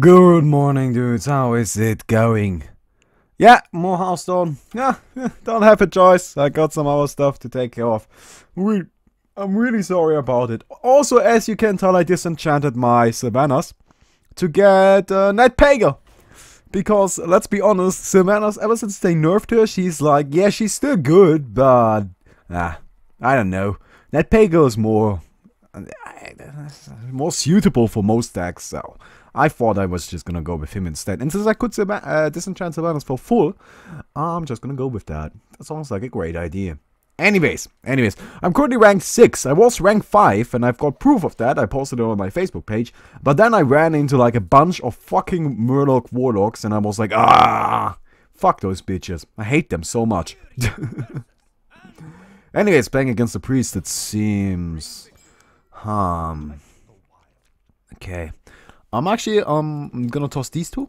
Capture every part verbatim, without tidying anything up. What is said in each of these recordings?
Good morning, dudes, how is it going? Yeah, more Hearthstone. Yeah, don't have a choice. I got some other stuff to take care of. Re I'm really sorry about it. Also, as you can tell, I disenchanted my Sylvanas to get uh, Nat Pagle. Because, let's be honest, Sylvanas, ever since they nerfed her, she's like, yeah, she's still good, but... Nah, I don't know. Nat Pagle is more... more suitable for most decks, so... I thought I was just gonna go with him instead. And since I could uh, disenchant Sylvanas for full, I'm just gonna go with that. That sounds like a great idea. Anyways, anyways, I'm currently ranked six. I was ranked five, and I've got proof of that. I posted it on my Facebook page. But then I ran into like a bunch of fucking Murloc Warlocks, and I was like, ah, fuck those bitches. I hate them so much. Anyways, playing against the Priest, it seems... Um... Okay. I'm actually um gonna toss these two.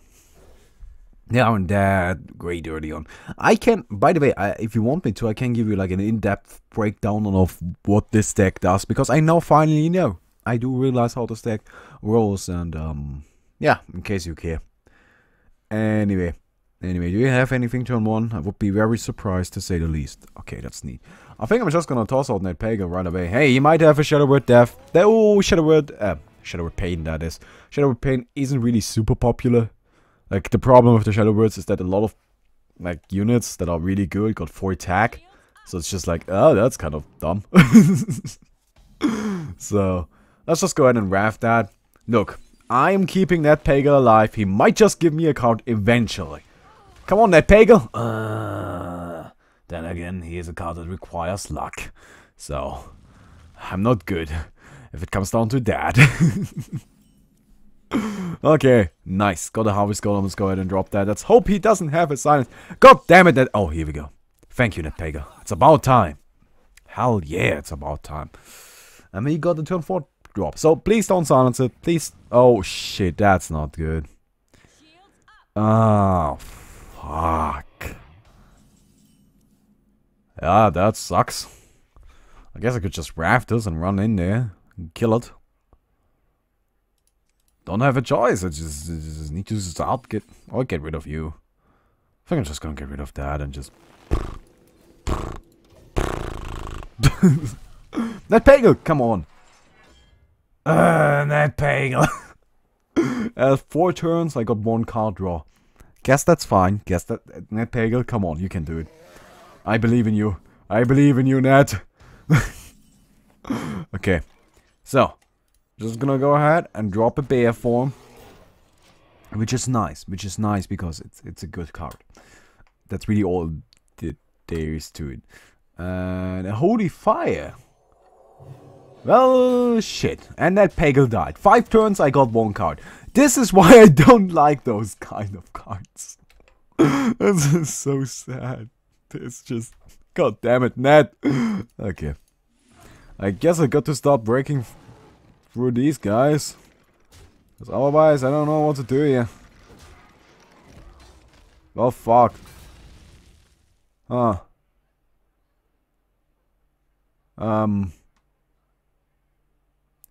Yeah, I'm that great early on. I can, by the way, I, if you want me to, I can give you like an in-depth breakdown of what this deck does, because I now finally know. I do realize how this deck rolls, and um yeah, in case you care. Anyway, anyway, do you have anything turn one? I would be very surprised, to say the least. Okay, that's neat. I think I'm just gonna toss out Ned Pagan right away. Hey, you might have a Shadow Word Death. Oh, Shadow Word. Uh, Shadow Word Pain, that is. Shadow Word Pain isn't really super popular. Like, the problem with the Shadow Words is that a lot of, like, units that are really good got four attack. So it's just like, oh, that's kind of dumb. So, let's just go ahead and Wrath that. Look, I am keeping Nat Pagle alive. He might just give me a count eventually. Come on, Nat Pagle. Uh, then again, he is a card that requires luck. So, I'm not good. If it comes down to that. Okay, nice. Got a Harvest Golem. Let's go ahead and drop that. Let's hope he doesn't have a silence. God damn it. That oh, here we go. Thank you, Ned Pagan. It's about time. Hell yeah, it's about time. And then he got the turn four drop. So please don't silence it. Please. Oh, shit. That's not good. Oh, fuck. Yeah, that sucks. I guess I could just Wrath this and run in there. Kill it. Don't have a choice. I just, I just need to stop. Get or get rid of you. I think I'm just gonna get rid of that and just. Nat Pagle, come on. Uh, Nat Pagle. uh, four turns. I got one card draw. Guess that's fine. Guess that uh, Nat Pagle, come on, you can do it. I believe in you. I believe in you, Nat. Okay, so just gonna go ahead and drop a bear form, which is nice, which is nice because it's it's a good card. That's really all that there is to it. And a Holy Fire. Well, shit. And that Pagle died. Five turns, I got one card. This is why I don't like those kind of cards. This is so sad. It's just. God damn it, Ned. Okay. I guess I got to start breaking through these guys. Because otherwise, I don't know what to do here. Oh, fuck. Huh. Um.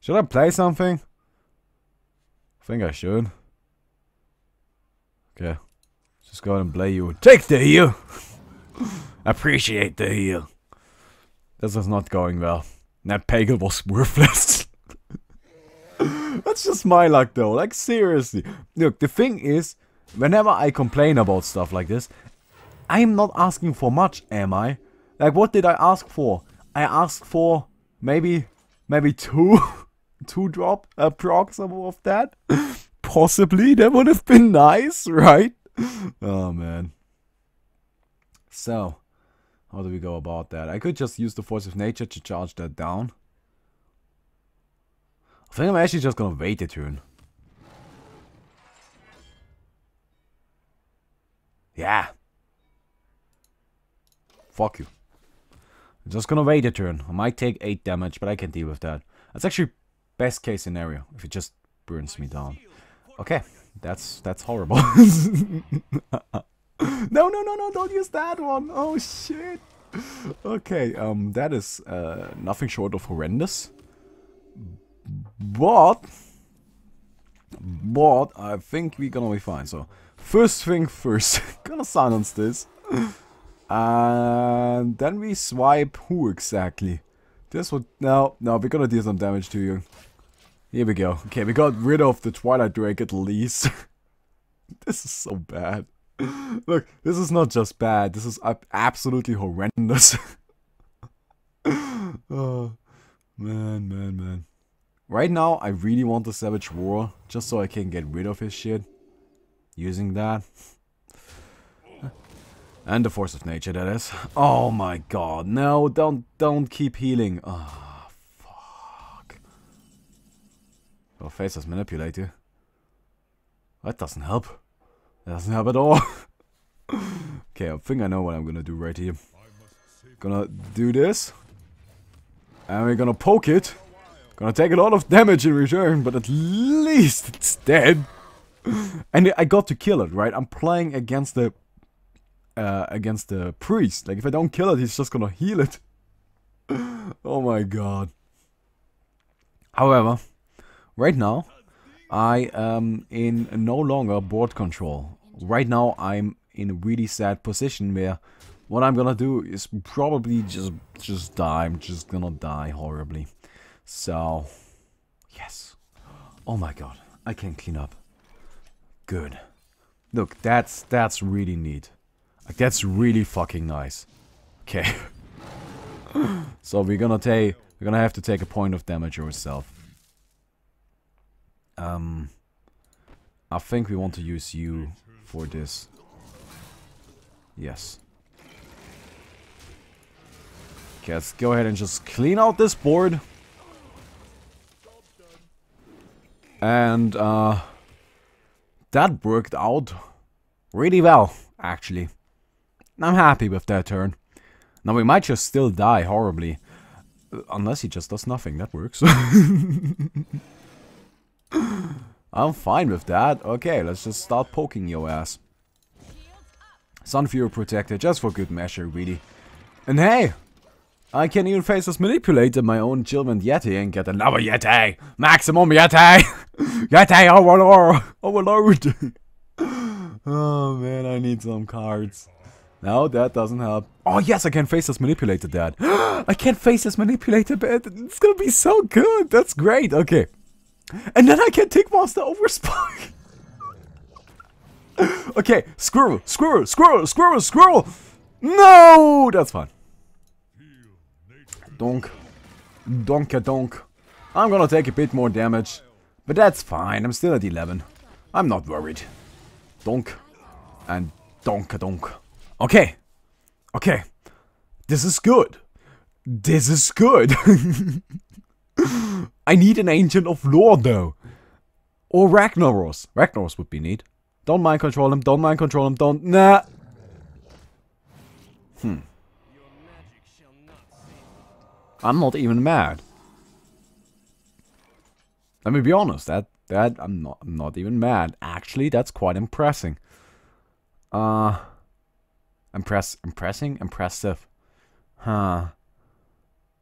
Should I play something? I think I should. Okay. Just go ahead and play you. Take the heal! Appreciate the heal. This is not going well. Nat Pagle was worthless. That's just my luck though, like seriously. Look, the thing is, whenever I complain about stuff like this, I'm not asking for much, am I? Like, what did I ask for? I asked for maybe, maybe two, two drop approximately of that. Possibly, that would have been nice, right? Oh man. So, how do we go about that? I could just use the Force of Nature to charge that down. I think I'm actually just gonna wait a turn. Yeah. Fuck you. I'm just gonna wait a turn. I might take eight damage, but I can deal with that. That's actually best case scenario, if it just burns me down. Okay, that's that's horrible. No, no, no, no, don't use that one. Oh, shit. Okay, um, that is uh, nothing short of horrendous. But board, I think we're gonna be fine. So, first thing first, gonna silence this. And then we swipe who exactly? This would... No, no, we're gonna deal some damage to you. Here we go. Okay, we got rid of the Twilight Drake at least. This is so bad. Look, this is not just bad, this is absolutely horrendous. Oh, man, man, man. Right now, I really want the Savage Roar, just so I can get rid of his shit. Using that. And the Force of Nature, that is. Oh my god, no, don't, don't keep healing. Oh, fuck. Oh, Faceless Manipulator. That doesn't help. That doesn't help at all. Okay, I think I know what I'm gonna do right here. Gonna do this. And we're gonna poke it. Gonna take a lot of damage in return, but at least it's dead. And I got to kill it, right? I'm playing against the... Uh, against the priest. Like, if I don't kill it, he's just gonna heal it. Oh my god. However, right now, I am in no longer board control. Right now, I'm in a really sad position where what I'm gonna do is probably just just die. I'm just gonna die horribly. So, yes. Oh my god, I can clean up. Good. Look, that's that's really neat. Like, that's really fucking nice. Okay. So we're gonna take, we're gonna have to take a point of damage yourself. Um, I think we want to use you for this. Yes. Okay, let's go ahead and just clean out this board. And uh, that worked out really well, actually. I'm happy with that turn. Now we might just still die horribly. Unless he just does nothing, that works. I'm fine with that. Okay, let's just start poking your ass. Sunfury Protector, just for good measure, really. And hey! I can even face this manipulator my own Chillwind Yeti and get another Yeti! Maximum Yeti! Yeti overlord! Overlord! Oh man, I need some cards. No, that doesn't help. Oh yes, I can face this manipulator, Dad. I can face this manipulator, but it's gonna be so good. That's great. Okay, and then I can Tinkmaster Overspark. Okay, squirrel, squirrel, squirrel, squirrel, squirrel. No, that's fine. Donk, donk, a donk. I'm gonna take a bit more damage, but that's fine. I'm still at eleven. I'm not worried. Donk, and donk, a donk. Okay, okay, this is good, this is good. I need an Ancient of Lore though, or Ragnaros. Ragnaros would be neat. Don't mind control him, don't mind control him, don't, nah. Hmm. I'm not even mad. Let me be honest, that, that, I'm not, I'm not even mad. Actually, that's quite impressive. Uh... Impress, impressing, impressive, huh,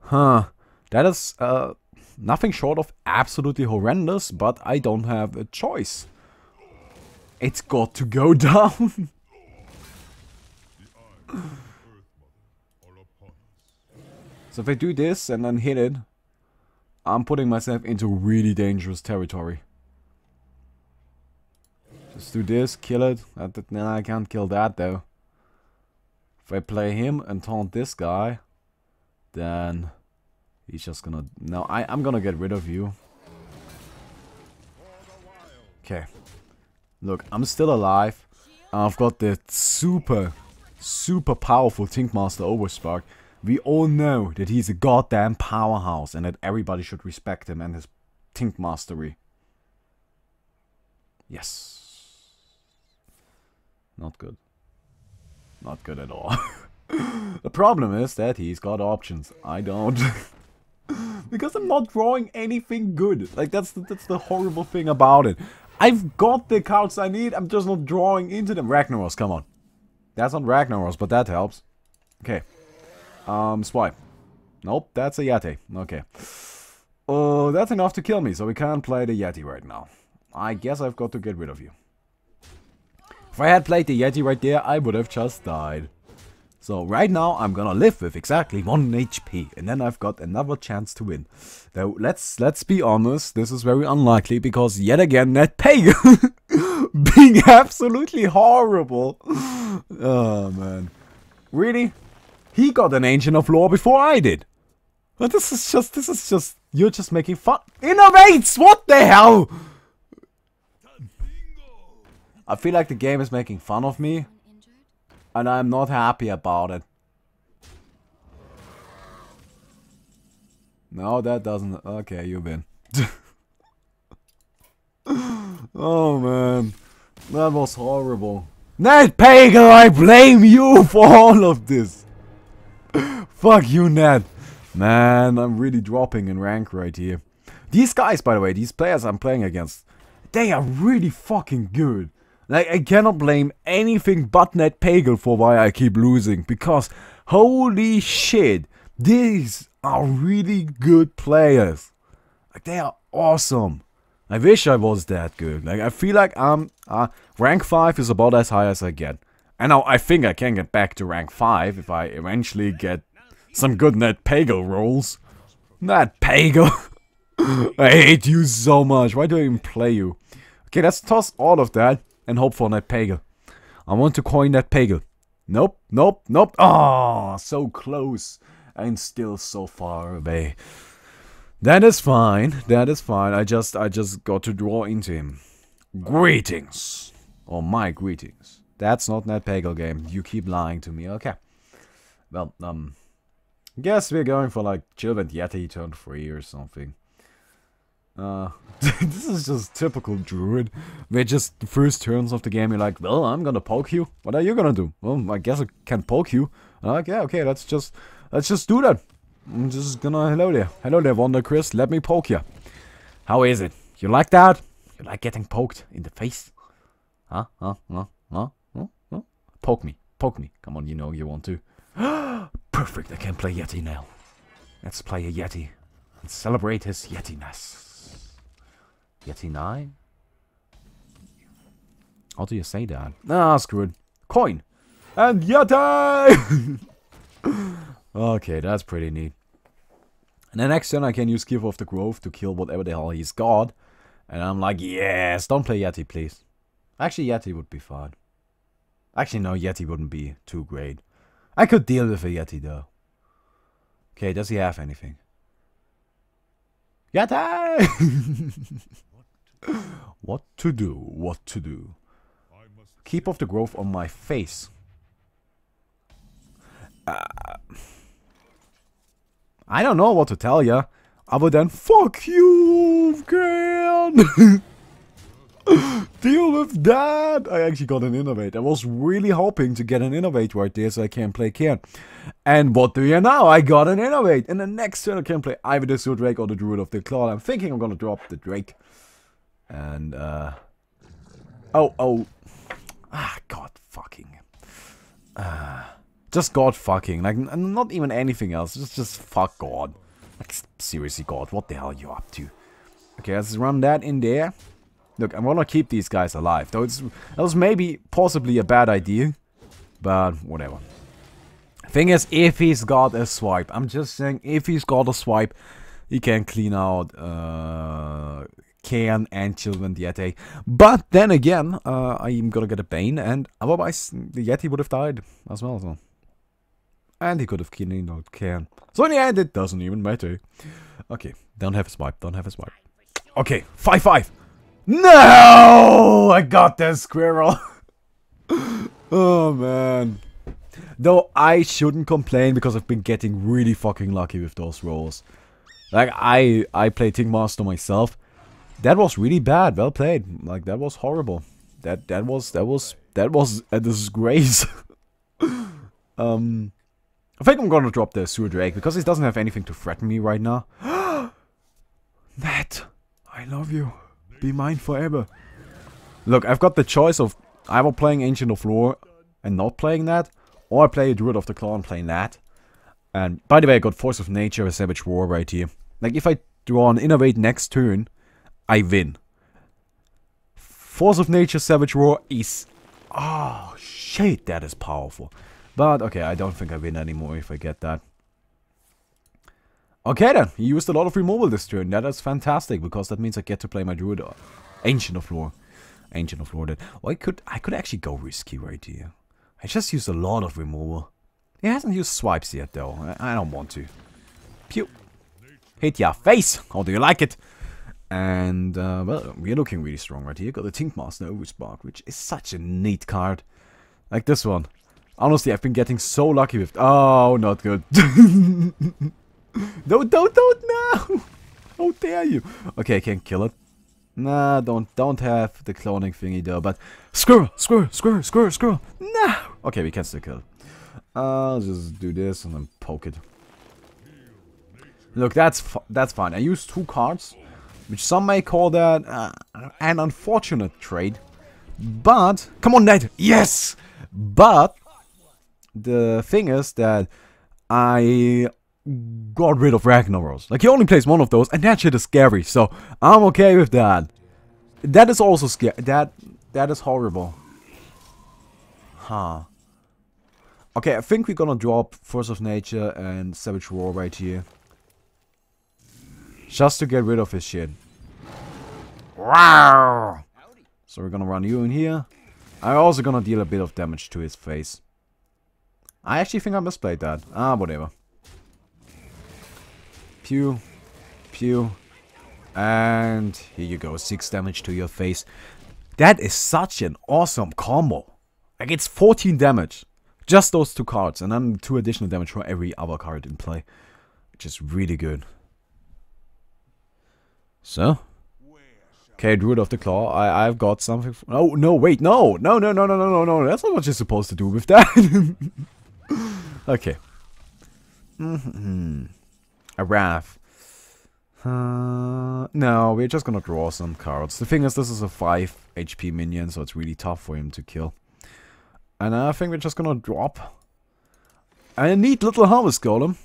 huh, that is uh, nothing short of absolutely horrendous, but I don't have a choice, it's got to go down. So if I do this and then hit it, I'm putting myself into really dangerous territory. Just do this, kill it, no, I can't kill that though. If I play him and taunt this guy, then he's just gonna... No, I, I'm gonna get rid of you. Okay. Look, I'm still alive. I've got the super, super powerful Tinkmaster Overspark. We all know that he's a goddamn powerhouse and that everybody should respect him and his Tinkmastery. Yes. Not good. Not good at all. The problem is that he's got options. I don't. Because I'm not drawing anything good. Like, that's the, that's the horrible thing about it. I've got the cards I need. I'm just not drawing into them. Ragnaros, come on. That's not Ragnaros, but that helps. Okay. Um, swipe. Nope, that's a Yeti. Okay. Oh, uh, that's enough to kill me, so we can't play the Yeti right now. I guess I've got to get rid of you. If I had played the Yeti right there, I would have just died. So right now I'm gonna live with exactly one H P, and then I've got another chance to win. Now let's let's be honest, this is very unlikely because yet again Nat Pagan being absolutely horrible. Oh man, really? He got an Ancient of Lore before I did. But this is just this is just you're just making fun. Innovates! What the hell? I feel like the game is making fun of me. And I'm not happy about it. No, that doesn't... Okay, you win. Oh, man. That was horrible. Ned Pagan, I blame you for all of this. Fuck you, Ned. Man, I'm really dropping in rank right here. These guys, by the way, these players I'm playing against, they are really fucking good. Like, I cannot blame anything but Nat Pagle for why I keep losing, because holy shit, these are really good players. Like, they are awesome. I wish I was that good. Like, I feel like I'm, uh, rank five is about as high as I get. And now I think I can get back to rank five if I eventually get some good Nat Pagle rolls. Nat Pagle. I hate you so much. Why do I even play you? Okay, let's toss all of that. And hope for Nat Pagle. I want to coin Nat Pagle. Nope, nope, nope. Ah, oh, so close and still so far away. That is fine. That is fine. I just, I just got to draw into him. Greetings, or my greetings. That's not Nat Pagle game. You keep lying to me. Okay. Well, um, guess we're going for like Chillwind Yeti turn three or something. Uh, this is just typical Druid. We're just the first turns of the game, you're like, well, I'm gonna poke you. What are you gonna do? Well, I guess I can poke you. Okay, okay, let's just, let's just do that. I'm just gonna, hello there. Hello there, Wonder Chris, let me poke you. How is it? You like that? You like getting poked in the face? Huh? Huh? Huh? Huh? Huh? Huh? Poke me. Poke me. Come on, you know you want to. Perfect, I can play Yeti now. Let's play a Yeti and celebrate his Yetiness. Yeti nine? How do you say that? Ah, screw it. Coin! And Yeti! Okay, that's pretty neat. And the next turn I can use Giver of the Grove to kill whatever the hell he's got. And I'm like, yes, don't play Yeti, please. Actually, Yeti would be fine. Actually, no, Yeti wouldn't be too great. I could deal with a Yeti, though. Okay, does he have anything? Yeti! What to do? What to do? Keep off the growth on my face. Uh, I don't know what to tell ya. Other than fuck you, Cairne. Deal with that. I actually got an innovate. I was really hoping to get an innovate right there so I can play Cairne. And what do you know? I got an innovate. And the next turn I can play either the Sewer Drake or the Druid of the Claw. I'm thinking I'm gonna drop the Drake. And uh Oh oh Ah god fucking uh, Just god fucking like n not even anything else. Just just fuck God. Like seriously God, what the hell are you up to? Okay, let's run that in there. Look, I'm gonna keep these guys alive, though it's, that was maybe, possibly a bad idea, but whatever. Thing is, if he's got a swipe, I'm just saying, if he's got a swipe, he can clean out uh, Cairne and Chillwind Yeti. But then again, uh, I'm gonna get a Bane, and otherwise, the Yeti would have died as well, so. And he could have cleaned out Cairne. So in the end, it doesn't even matter. Okay, don't have a swipe, don't have a swipe. Okay, five five! No, I got that squirrel. Oh man. Though I shouldn't complain because I've been getting really fucking lucky with those rolls. Like I I play Tinkmaster myself. That was really bad. Well played. Like that was horrible. That that was that was that was a disgrace. um I think I'm gonna drop the Sewer Drake because he doesn't have anything to threaten me right now. Nat, I love you. Be mine forever. Look, I've got the choice of either playing Ancient of Lore and not playing that, or I play Druid of the Claw and play that. And by the way, I got Force of Nature and Savage Roar right here. Like, if I draw an Innovate next turn, I win. Force of Nature Savage Roar is... Oh, shit, that is powerful. But, okay, I don't think I win anymore if I get that. Okay then, he used a lot of removal this turn. That is fantastic, because that means I get to play my Druid. Ancient of Lore. Ancient of Lore did. Or I could, I could actually go risky right here. I just used a lot of removal. He hasn't used swipes yet though. I, I don't want to. Pew. Hit your face. How do you like it? And, uh, well, we're looking really strong right here. Got the Tinkmaster Overspark, which is such a neat card. Like this one. Honestly, I've been getting so lucky with... Oh, not good. Don't, don't, don't, no! How dare you? Okay, I can't kill it. Nah, don't, don't have the cloning thingy though, but... Squirrel, squirrel, squirrel, squirrel, squirrel! No! Okay, we can still kill it. I'll just do this and then poke it. Look, that's fu that's fine. I used two cards, which some may call that uh, an unfortunate trade. But, come on, Ned! Yes! But, the thing is that I... got rid of Ragnaros. Like, he only plays one of those, and that shit is scary, so I'm okay with that. That is also scary. That, that is horrible. Huh. Okay, I think we're gonna drop Force of Nature and Savage Roar right here. Just to get rid of his shit. Wow! So we're gonna run you in here. I'm also gonna deal a bit of damage to his face. I actually think I misplayed that. Ah, whatever. Pew, pew, and here you go, six damage to your face. That is such an awesome combo. Like, it's fourteen damage, just those two cards, and then two additional damage for every other card in play, which is really good. So, okay, Druid of the Claw, I, I've got something. For, oh no, wait, no, no, no, no, no, no, no, no. That's not what you're supposed to do with that. Okay. Mm-hmm. A Wrath. Uh, no, we're just gonna draw some cards. The thing is, this is a five H P minion, so it's really tough for him to kill. And I think we're just gonna drop a neat little Harvest Golem.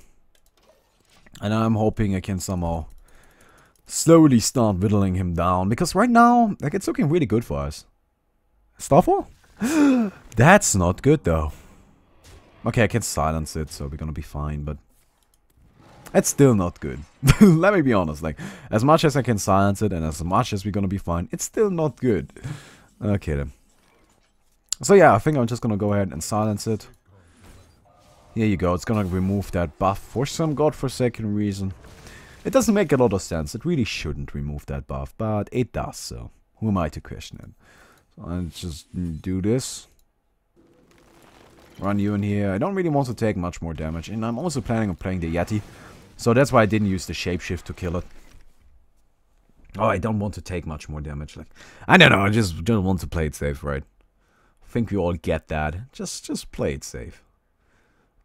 And I'm hoping I can somehow slowly start whittling him down, because right now, like, it's looking really good for us. Starfall? That's not good, though. Okay, I can silence it, so we're gonna be fine, but... It's still not good. Let me be honest, like, as much as I can silence it and as much as we're gonna be fine, it's still not good. Okay then. So yeah, I think I'm just gonna go ahead and silence it. Here you go, it's gonna remove that buff for some godforsaken reason. It doesn't make a lot of sense, it really shouldn't remove that buff, but it does, so who am I to question it? So I'll just do this. Run you in here. I don't really want to take much more damage, and I'm also planning on playing the Yeti. So that's why I didn't use the Shapeshift to kill it. Oh, I don't want to take much more damage. Like, I don't know, I just don't want to play it safe, right? I think we all get that. Just just play it safe.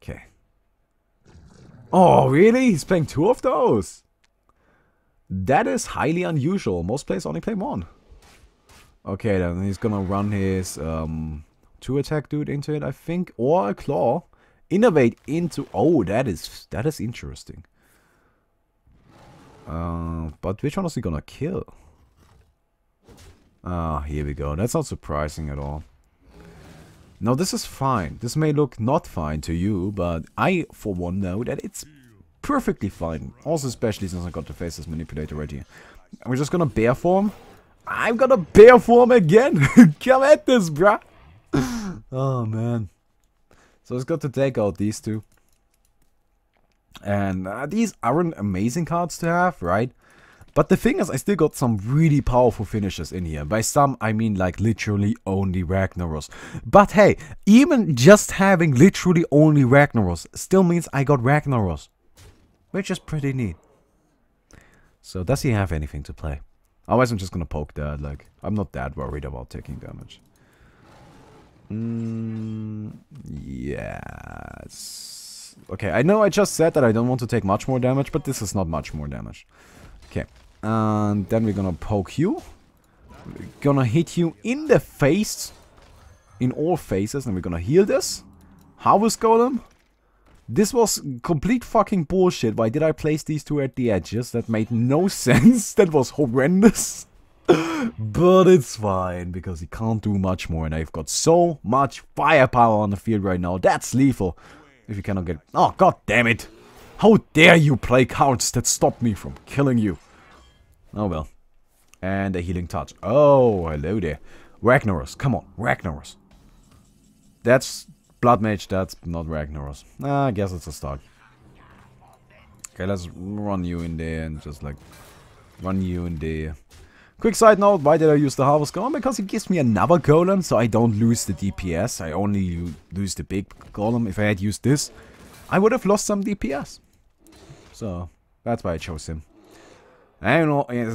Okay. Oh, really? He's playing two of those? That is highly unusual. Most players only play one. Okay, then he's gonna run his... um. Two attack dude into it, I think, or a claw. Innovate into... Oh, that is that is interesting. Uh, but which one is he gonna kill? Ah, uh, here we go. That's not surprising at all. Now, this is fine. This may look not fine to you, but I, for one, know that it's perfectly fine. Also, especially since I got the Faceless Manipulator right here. We're just gonna bear form. I'm gonna bear form again. Come at this, bruh. Oh man. So it's got to take out these two. And uh, these aren't amazing cards to have, right? But the thing is, I still got some really powerful finishes in here. By some, I mean like literally only Ragnaros. But hey, even just having literally only Ragnaros still means I got Ragnaros. Which is pretty neat. So does he have anything to play? Otherwise I'm just gonna poke that, like, I'm not that worried about taking damage. Mm, yes. Okay, I know I just said that I don't want to take much more damage, but this is not much more damage. Okay, and then we're gonna poke you. We're gonna hit you in the face. In all faces, and we're gonna heal this. Harvest Golem. This was complete fucking bullshit. Why did I place these two at the edges? That made no sense. That was horrendous. But it's fine, because he can't do much more, and I've got so much firepower on the field right now. That's lethal. If you cannot get... Oh, god damn it! How dare you play cards that stop me from killing you! Oh well. And a healing touch. Oh, hello there. Ragnaros, come on, Ragnaros. That's Blood Mage, that's not Ragnaros. Ah, I guess it's a start. Okay, let's run you in there and just like... Run you in there. Quick side note, why did I use the Harvest Golem? Because it gives me another golem, so I don't lose the D P S. I only lose the big golem. If I had used this, I would have lost some D P S. So, that's why I chose him. I don't know, I'm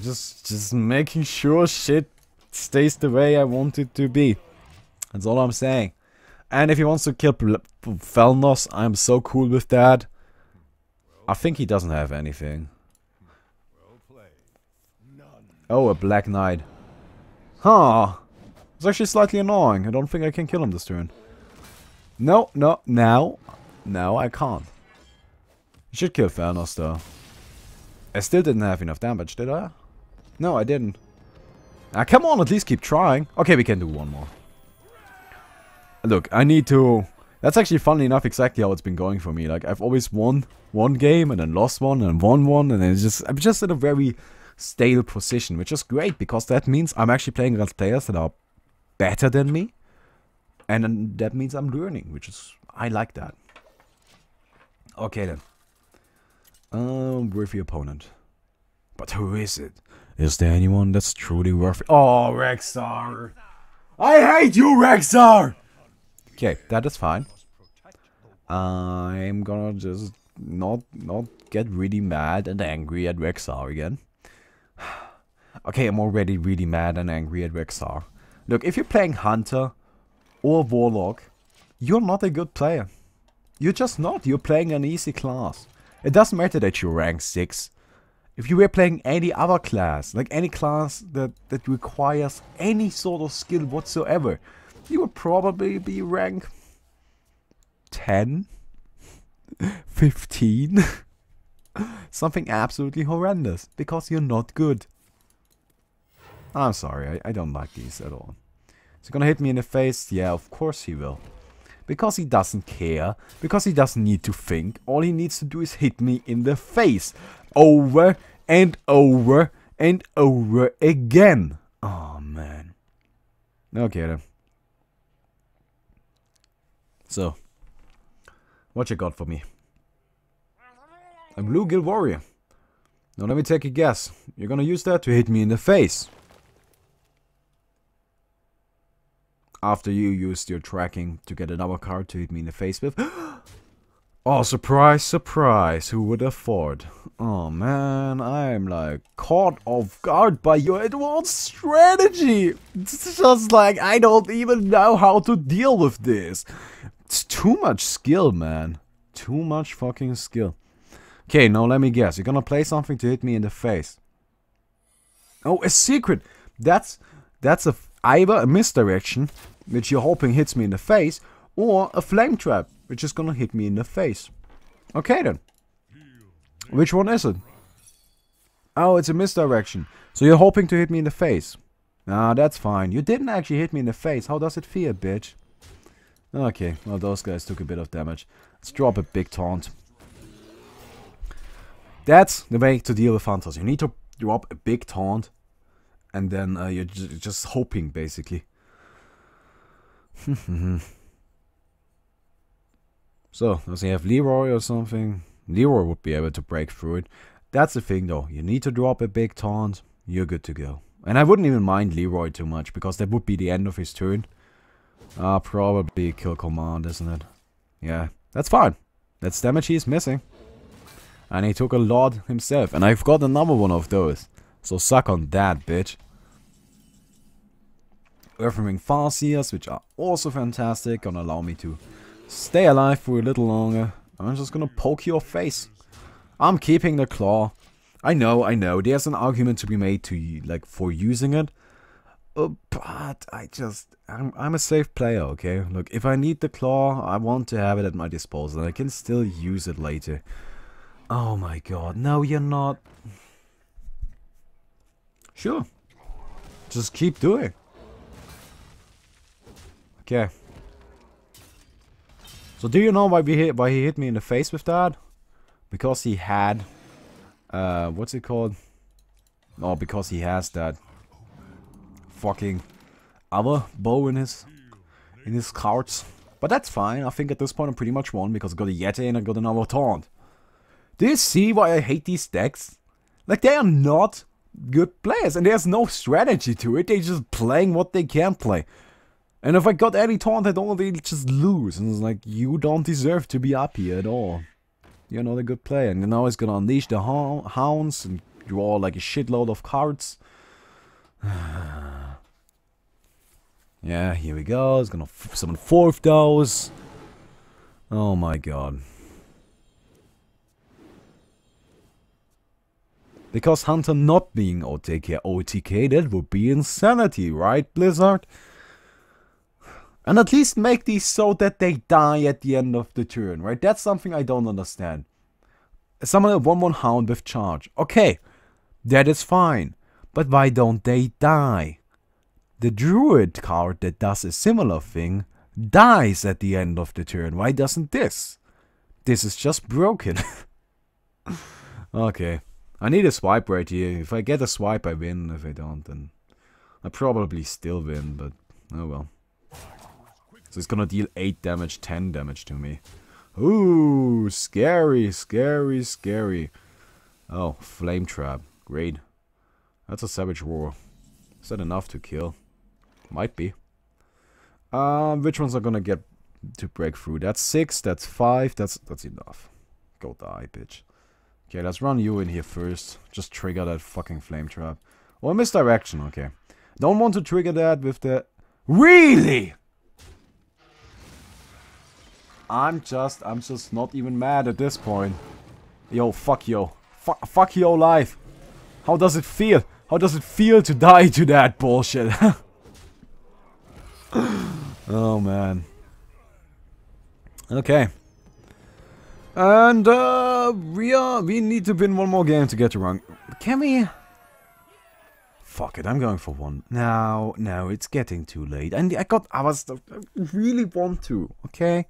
just, just making sure shit stays the way I want it to be. That's all I'm saying. And if he wants to kill Felnos, I'm so cool with that. I think he doesn't have anything. Oh, a Black Knight. Huh. It's actually slightly annoying. I don't think I can kill him this turn. No, no, now. Now I can't. I should kill Felnos though. I still didn't have enough damage, did I? No, I didn't. Ah, come on, at least keep trying. Okay, we can do one more. Look, I need to... That's actually, funnily enough, exactly how it's been going for me. Like, I've always won one game, and then lost one, and won one, and then it's just... I'm just in a very... stale position, which is great, because that means I'm actually playing against players that are better than me, and then that means I'm learning, which is, I like that. Okay then, um, worthy opponent, but who is it? Is there anyone that's truly worthy? Oh, Rexxar! I hate you, Rexxar! Okay, that is fine. I'm gonna just not not get really mad and angry at Rexxar again. Okay, I'm already really mad and angry at Rexxar. Look, if you're playing Hunter or Warlock, you're not a good player. You're just not. You're playing an easy class. It doesn't matter that you're rank six. If you were playing any other class, like any class that, that requires any sort of skill whatsoever, you would probably be rank ten, fifteen... Something absolutely horrendous, because you're not good. I'm sorry, I, I don't like these at all. Is he gonna hit me in the face? Yeah, of course he will. Because he doesn't care, because he doesn't need to think, all he needs to do is hit me in the face. Over and over and over again. Oh man. Okay then. So, what you got for me? A bluegill warrior. Now let me take a guess. You're gonna use that to hit me in the face. After you used your tracking to get another card to hit me in the face with. Oh, surprise, surprise. Who would have thought? Oh man, I'm like caught off guard by your advanced strategy. It's just like, I don't even know how to deal with this. It's too much skill, man. Too much fucking skill. Okay, now let me guess. You're gonna play something to hit me in the face. Oh, a secret! That's that's a, either a misdirection, which you're hoping hits me in the face, or a flame trap, which is gonna hit me in the face. Okay then. Which one is it? Oh, it's a misdirection. So you're hoping to hit me in the face. Ah, that's fine. You didn't actually hit me in the face. How does it feel, bitch? Okay, well those guys took a bit of damage. Let's drop a big taunt. That's the way to deal with Hunters. You need to drop a big taunt, and then uh, you're j just hoping, basically. So, does he have Leeroy or something? Leeroy would be able to break through it. That's the thing, though. You need to drop a big taunt, you're good to go. And I wouldn't even mind Leeroy too much, because that would be the end of his turn. Ah, uh, probably kill command, isn't it? Yeah, that's fine. That's damage he's missing. And he took a lot himself. And I've got another one of those. So suck on that, bitch. Earthring Farseers, which are also fantastic. Gonna allow me to stay alive for a little longer. I'm just gonna poke your face. I'm keeping the claw. I know, I know. There's an argument to be made to like for using it. Uh, but I just... I'm, I'm a safe player, okay? Look, if I need the claw, I want to have it at my disposal. And I can still use it later. Oh my god, no you're not. Sure, just keep doing. Okay. So do you know why we hit? Why he hit me in the face with that? Because he had, uh, what's it called? No, because he has that fucking other bow in his in his cards. But that's fine. I think at this point I'm pretty much won because I got a Yeti and I got another Taunt. Do you see why I hate these decks? Like, they are not good players, and there's no strategy to it. They're just playing what they can play. And if I got any Taunt, I'd only just lose. And it's like, you don't deserve to be up here at all. You're not a good player. And now he's gonna unleash the Hounds and draw like a shitload of cards. Yeah, here we go. He's gonna f summon four of those. Oh my god. Because Hunter not being O T K, O T K, that would be insanity, right, Blizzard? And at least make these so that they die at the end of the turn, right? That's something I don't understand. Summon a one one Hound with charge. Okay, that is fine. But why don't they die? The Druid card that does a similar thing dies at the end of the turn. Why doesn't this? This is just broken. Okay. I need a swipe right here. If I get a swipe, I win. If I don't, then I probably still win, but oh well. So it's gonna deal eight damage, ten damage to me. Ooh, scary, scary, scary. Oh, Flame Trap. Great. That's a Savage Roar. Is that enough to kill? Might be. Um, which ones are gonna get to break through? That's six, that's five, that's that's enough. Go die, bitch. Okay, let's run you in here first. Just trigger that fucking Flame Trap. Or Misdirection, okay. Don't want to trigger that with the... Really?! I'm just, I'm just not even mad at this point. Yo, fuck yo. F fuck yo life. How does it feel? How does it feel to die to that bullshit? Oh, man. Okay. And, uh, we are, we need to win one more game to get to rank. Can we? Fuck it, I'm going for one. No, no, it's getting too late. And I got other stuff. I really want to, okay?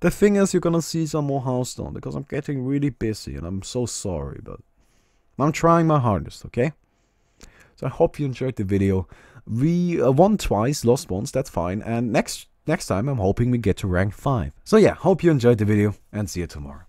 The thing is, you're gonna see some more Hearthstone because I'm getting really busy and I'm so sorry, but I'm trying my hardest, okay? So I hope you enjoyed the video. We uh, won twice, lost once, that's fine. And next next time I'm hoping we get to rank five. So yeah, hope you enjoyed the video and see you tomorrow.